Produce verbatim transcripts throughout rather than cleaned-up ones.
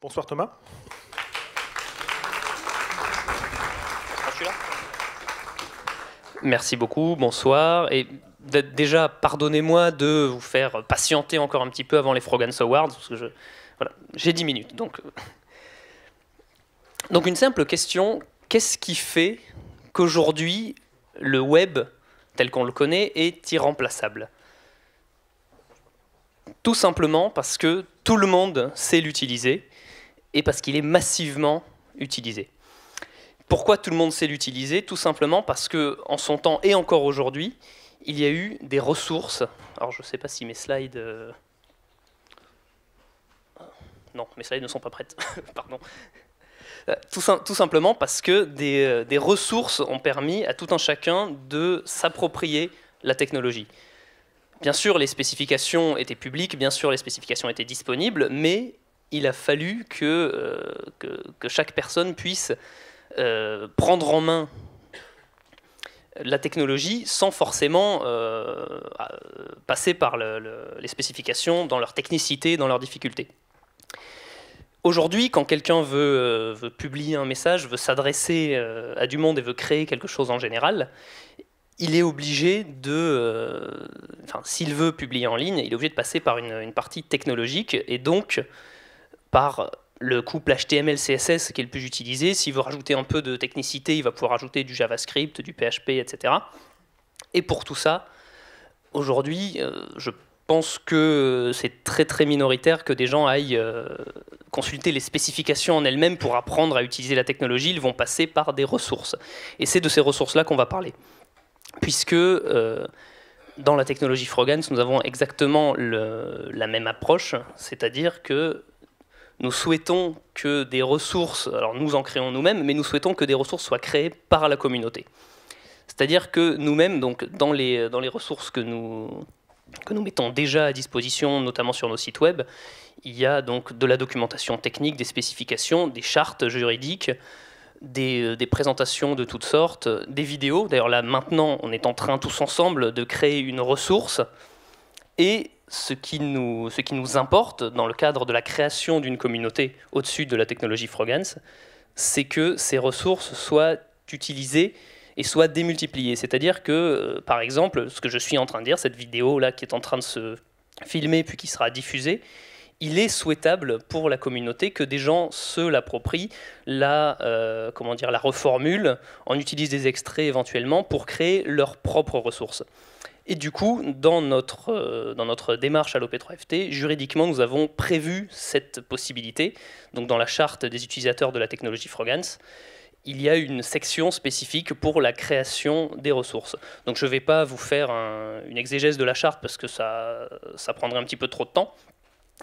Bonsoir Thomas. Je suis là. Merci beaucoup, bonsoir. Et déjà, pardonnez-moi de vous faire patienter encore un petit peu avant les Frogans Awards, parce que je, voilà, j'ai dix minutes. Donc, donc une simple question, qu'est-ce qui fait qu'aujourd'hui, le web, tel qu'on le connaît, est irremplaçable? Tout simplement parce que tout le monde sait l'utiliser et parce qu'il est massivement utilisé. Pourquoi tout le monde sait l'utiliser? Tout simplement parce que, en son temps et encore aujourd'hui, il y a eu des ressources. Alors, je ne sais pas si mes slides... Non, mes slides ne sont pas prêtes. Pardon. Tout, tout simplement parce que des, des ressources ont permis à tout un chacun de s'approprier la technologie. Bien sûr, les spécifications étaient publiques, bien sûr, les spécifications étaient disponibles, mais il a fallu que, euh, que, que chaque personne puisse euh, prendre en main la technologie sans forcément euh, passer par le, le, les spécifications dans leur technicité, dans leur difficulté. Aujourd'hui, quand quelqu'un veut, euh, veut publier un message, veut s'adresser euh, à du monde et veut créer quelque chose en général, il est obligé de, euh, enfin, s'il veut publier en ligne, il est obligé de passer par une, une partie technologique et donc par le couple H T M L C S S qui est le plus utilisé. S'il veut rajouter un peu de technicité, il va pouvoir ajouter du JavaScript, du P H P, et cetera. Et pour tout ça, aujourd'hui, euh, je pense que c'est très très minoritaire que des gens aillent euh, consulter les spécifications en elles-mêmes pour apprendre à utiliser la technologie. Ils vont passer par des ressources. Et c'est de ces ressources-là qu'on va parler. Puisque euh, dans la technologie Frogans, nous avons exactement le, la même approche, c'est-à-dire que nous souhaitons que des ressources, alors nous en créons nous-mêmes, mais nous souhaitons que des ressources soient créées par la communauté. C'est-à-dire que nous-mêmes, donc dans les, dans les ressources que nous, que nous mettons déjà à disposition, notamment sur nos sites web, il y a donc de la documentation technique, des spécifications, des chartes juridiques, Des, des présentations de toutes sortes, des vidéos. D'ailleurs là, maintenant, on est en train tous ensemble de créer une ressource. Et ce qui nous, ce qui nous importe dans le cadre de la création d'une communauté au-dessus de la technologie Frogans, c'est que ces ressources soient utilisées et soient démultipliées. C'est-à-dire que, par exemple, ce que je suis en train de dire, cette vidéo-là qui est en train de se filmer puis qui sera diffusée, il est souhaitable pour la communauté que des gens se l'approprient, la, euh, comment dire, la reformulent, en utilisent des extraits éventuellement pour créer leurs propres ressources. Et du coup, dans notre, euh, dans notre démarche à l'O P trois F T, juridiquement, nous avons prévu cette possibilité. Donc, dans la charte des utilisateurs de la technologie Frogans, il y a une section spécifique pour la création des ressources. Donc, je ne vais pas vous faire un, une exégèse de la charte parce que ça, ça prendrait un petit peu trop de temps.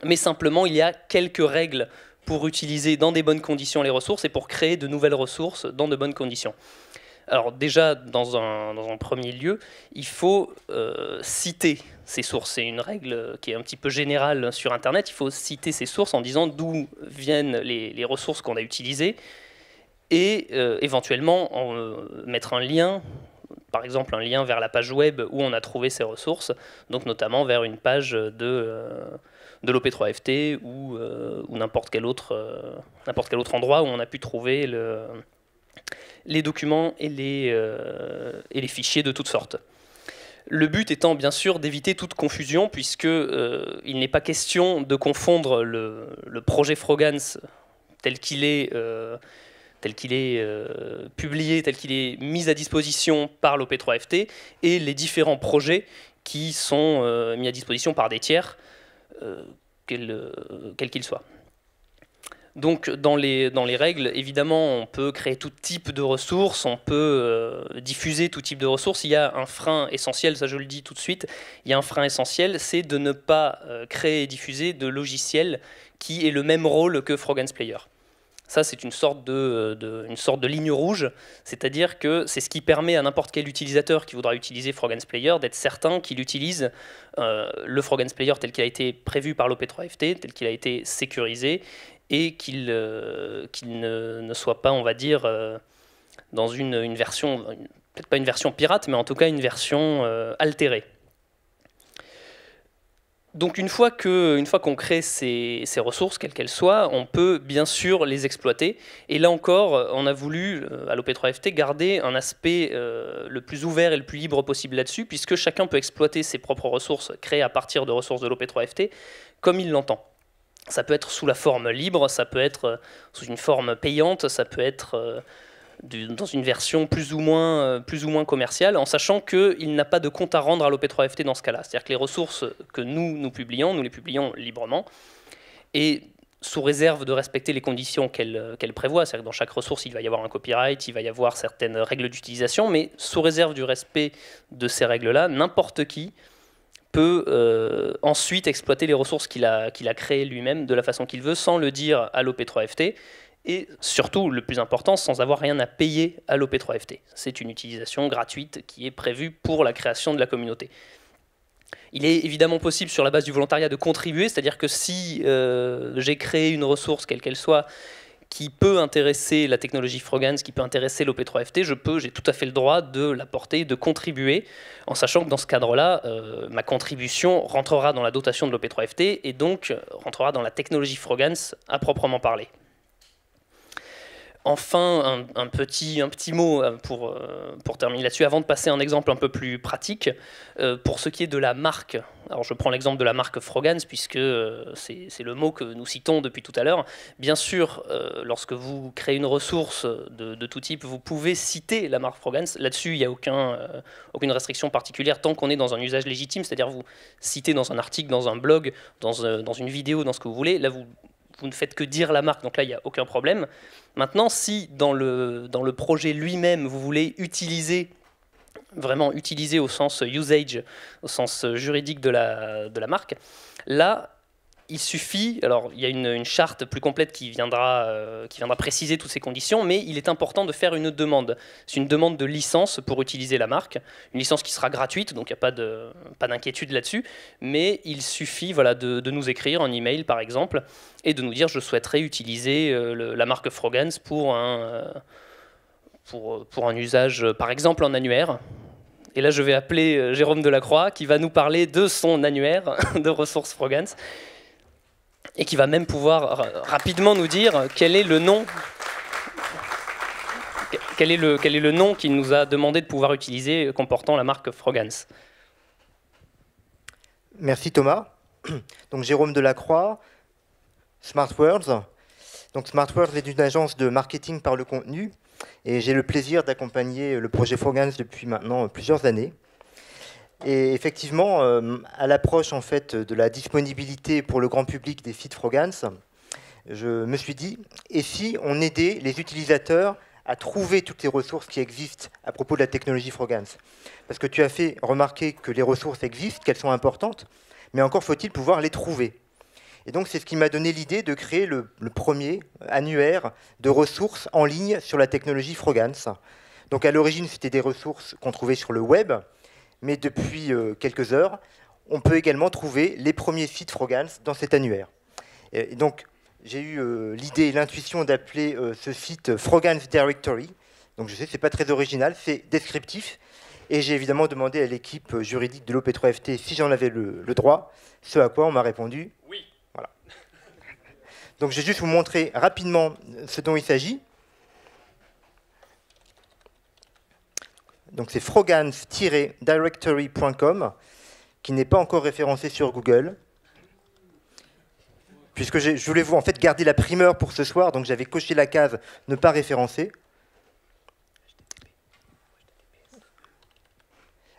Mais simplement, il y a quelques règles pour utiliser dans des bonnes conditions les ressources et pour créer de nouvelles ressources dans de bonnes conditions. Alors déjà, dans un, dans un premier lieu, il faut euh, citer ces sources. C'est une règle qui est un petit peu générale sur Internet. Il faut citer ces sources en disant d'où viennent les, les ressources qu'on a utilisées et euh, éventuellement en, euh, mettre un lien, par exemple un lien vers la page web où on a trouvé ces ressources, donc notamment vers une page de... Euh, de l'O P trois F T ou, euh, ou n'importe quel, euh, n'importe quel autre endroit où on a pu trouver le, les documents et les, euh, et les fichiers de toutes sortes. Le but étant bien sûr d'éviter toute confusion, puisque euh, il n'est pas question de confondre le, le projet Frogans tel qu'il est, euh, tel qu'il est euh, publié, tel qu'il est mis à disposition par l'O P trois F T et les différents projets qui sont euh, mis à disposition par des tiers, Euh, quel euh, quel qu'il soit. Donc dans les, dans les règles, évidemment, on peut créer tout type de ressources, on peut euh, diffuser tout type de ressources. Il y a un frein essentiel, ça je le dis tout de suite, il y a un frein essentiel, c'est de ne pas euh, créer et diffuser de logiciels qui aient le même rôle que Frogans Player. Ça, c'est une sorte de, de, une sorte de ligne rouge, c'est-à-dire que c'est ce qui permet à n'importe quel utilisateur qui voudra utiliser Frogans Player d'être certain qu'il utilise euh, le Frogans Player tel qu'il a été prévu par l'O P trois F T, tel qu'il a été sécurisé, et qu'il euh, qu'il ne, ne soit pas, on va dire, euh, dans une, une version, peut-être pas une version pirate, mais en tout cas une version euh, altérée. Donc une fois que, une fois qu'on crée ces, ces ressources, quelles qu'elles soient, on peut bien sûr les exploiter. Et là encore, on a voulu, à l'O P trois F T, garder un aspect euh, le plus ouvert et le plus libre possible là-dessus, puisque chacun peut exploiter ses propres ressources créées à partir de ressources de l'O P trois F T comme il l'entend. Ça peut être sous la forme libre, ça peut être sous une forme payante, ça peut être euh, du, dans une version plus ou moins, euh, plus ou moins commerciale, en sachant qu'il n'a pas de compte à rendre à l'O P trois F T dans ce cas-là. C'est-à-dire que les ressources que nous, nous publions, nous les publions librement, et sous réserve de respecter les conditions qu'elle qu'elle prévoit. C'est-à-dire que dans chaque ressource, il va y avoir un copyright, il va y avoir certaines règles d'utilisation, mais sous réserve du respect de ces règles-là, n'importe qui peut euh, ensuite exploiter les ressources qu'il a, qu'il a créées lui-même de la façon qu'il veut, sans le dire à l'O P trois F T, et surtout, le plus important, sans avoir rien à payer à l'O P trois F T. C'est une utilisation gratuite qui est prévue pour la création de la communauté. Il est évidemment possible, sur la base du volontariat, de contribuer, c'est-à-dire que si euh, j'ai créé une ressource, quelle qu'elle soit, qui peut intéresser la technologie Frogans, qui peut intéresser l'O P trois F T, je peux, j'ai tout à fait le droit de la porter, de contribuer, en sachant que dans ce cadre-là, euh, ma contribution rentrera dans la dotation de l'O P trois F T et donc rentrera dans la technologie Frogans à proprement parler. Enfin, un, un, petit, un petit mot pour, pour terminer là-dessus, avant de passer à un exemple un peu plus pratique, euh, pour ce qui est de la marque. Alors je prends l'exemple de la marque Frogans, puisque euh, c'est le mot que nous citons depuis tout à l'heure. Bien sûr, euh, lorsque vous créez une ressource de, de tout type, vous pouvez citer la marque Frogans. Là-dessus, il n'y a aucun, euh, aucune restriction particulière, tant qu'on est dans un usage légitime, c'est-à-dire vous citez dans un article, dans un blog, dans, euh, dans une vidéo, dans ce que vous voulez. Là, vous... vous ne faites que dire la marque, donc là, il n'y a aucun problème. Maintenant, si dans le, dans le projet lui-même, vous voulez utiliser, vraiment utiliser au sens usage, au sens juridique de la, de la marque, là, il suffit, alors il y a une, une charte plus complète qui viendra, euh, qui viendra préciser toutes ces conditions, mais il est important de faire une demande. C'est une demande de licence pour utiliser la marque, une licence qui sera gratuite, donc il n'y a pas de, pas d'inquiétude là-dessus, mais il suffit voilà, de, de nous écrire un email par exemple, et de nous dire je souhaiterais utiliser euh, le, la marque Frogans pour un, euh, pour, pour un usage, par exemple en annuaire. Et là je vais appeler Jérôme Delacroix qui va nous parler de son annuaire de ressources Frogans, et qui va même pouvoir rapidement nous dire quel est le nom, quel est le, quel est le nom qu'il nous a demandé de pouvoir utiliser comportant la marque Frogans. Merci Thomas. Donc Jérôme Delacroix, SmartWords. Donc SmartWords est une agence de marketing par le contenu et j'ai le plaisir d'accompagner le projet Frogans depuis maintenant plusieurs années. Et effectivement, euh, à l'approche en fait, de la disponibilité pour le grand public des sites Frogans, je me suis dit, et si on aidait les utilisateurs à trouver toutes les ressources qui existent à propos de la technologie Frogans? Parce que tu as fait remarquer que les ressources existent, qu'elles sont importantes, mais encore faut-il pouvoir les trouver. Et donc c'est ce qui m'a donné l'idée de créer le, le premier annuaire de ressources en ligne sur la technologie Frogans. Donc à l'origine, c'était des ressources qu'on trouvait sur le web, mais depuis quelques heures, on peut également trouver les premiers sites Frogans dans cet annuaire. Et donc, j'ai eu l'idée et l'intuition d'appeler ce site Frogans Directory. Donc, je sais, ce n'est pas très original, c'est descriptif. Et j'ai évidemment demandé à l'équipe juridique de l'O P trois F T si j'en avais le, le droit, ce à quoi on m'a répondu « Oui ». Voilà. Donc, je vais juste vous montrer rapidement ce dont il s'agit. Donc c'est frogans tiret directory point com, qui n'est pas encore référencé sur Google. Puisque je voulais vous en fait garder la primeur pour ce soir, donc j'avais coché la case « Ne pas référencer ».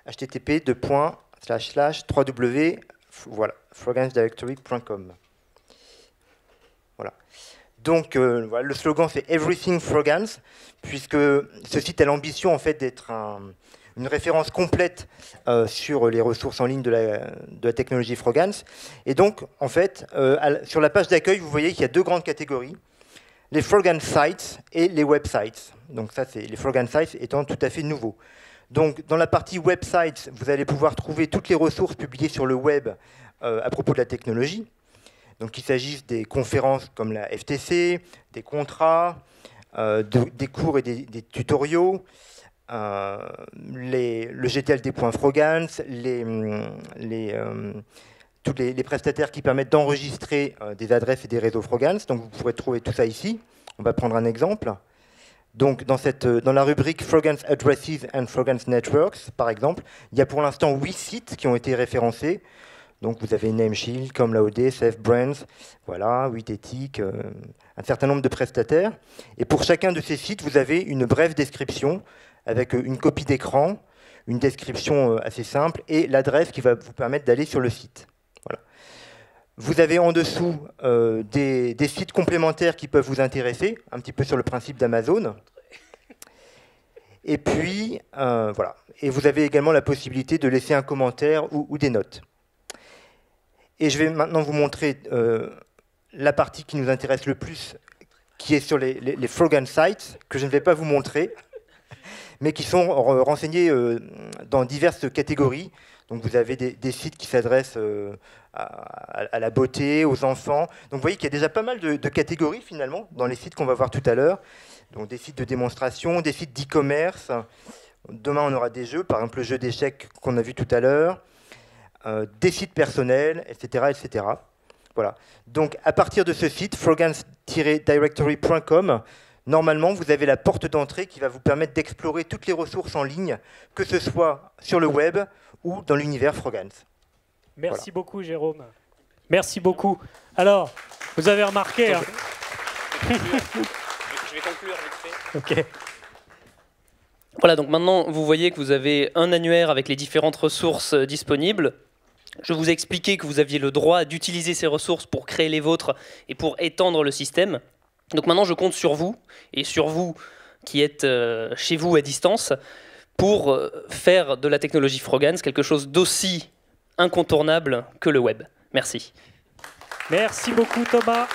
h t t p deux points slash slash trois w voilà, frogans directory point com. Voilà. Donc euh, voilà, le slogan c'est Everything Frogans, puisque ce site a l'ambition en fait d'être un, une référence complète euh, sur les ressources en ligne de la, de la technologie Frogans. Et donc en fait, euh, à, sur la page d'accueil, vous voyez qu'il y a deux grandes catégories, les Frogans Sites et les Websites. Donc ça c'est les Frogans Sites étant tout à fait nouveaux. Donc dans la partie Websites, vous allez pouvoir trouver toutes les ressources publiées sur le web euh, à propos de la technologie. Donc il s'agisse des conférences comme la F T C, des contrats, euh, de, des cours et des, des tutoriaux, euh, les, le G T L D point frogans, les, les, euh, tous les, les prestataires qui permettent d'enregistrer euh, des adresses et des réseaux Frogans. Donc vous pourrez trouver tout ça ici. On va prendre un exemple. Donc dans, cette, euh, dans la rubrique Frogans Addresses and Frogans Networks, par exemple, il y a pour l'instant huit sites qui ont été référencés. Donc vous avez NameShield, comme l'A O D, SafeBrands, voilà, huit éthiques, euh, un certain nombre de prestataires. Et pour chacun de ces sites, vous avez une brève description avec une copie d'écran, une description assez simple et l'adresse qui va vous permettre d'aller sur le site. Voilà. Vous avez en dessous euh, des, des sites complémentaires qui peuvent vous intéresser, un petit peu sur le principe d'Amazon. Et puis, euh, voilà. Et vous avez également la possibilité de laisser un commentaire ou, ou des notes. Et je vais maintenant vous montrer euh, la partie qui nous intéresse le plus, qui est sur les, les, les Frogan Sites, que je ne vais pas vous montrer, mais qui sont renseignés euh, dans diverses catégories. Donc vous avez des, des sites qui s'adressent euh, à, à la beauté, aux enfants. Donc vous voyez qu'il y a déjà pas mal de, de catégories finalement dans les sites qu'on va voir tout à l'heure. Donc des sites de démonstration, des sites d'e-commerce. Demain on aura des jeux, par exemple le jeu d'échecs qu'on a vu tout à l'heure. Euh, des sites personnels, et cetera, et cetera. Voilà. Donc à partir de ce site, frogans tiret directory point com, normalement vous avez la porte d'entrée qui va vous permettre d'explorer toutes les ressources en ligne, que ce soit sur le web ou dans l'univers Frogans. Merci voilà. beaucoup Jérôme. Merci beaucoup. Alors, vous avez remarqué... Hein. Je vais conclure, je vais conclure vite fait. Ok. Voilà, donc maintenant vous voyez que vous avez un annuaire avec les différentes ressources disponibles. Je vous ai expliqué que vous aviez le droit d'utiliser ces ressources pour créer les vôtres et pour étendre le système. Donc maintenant, je compte sur vous, et sur vous qui êtes euh, chez vous à distance, pour euh, faire de la technologie Frogans quelque chose d'aussi incontournable que le web. Merci. Merci beaucoup, Thomas.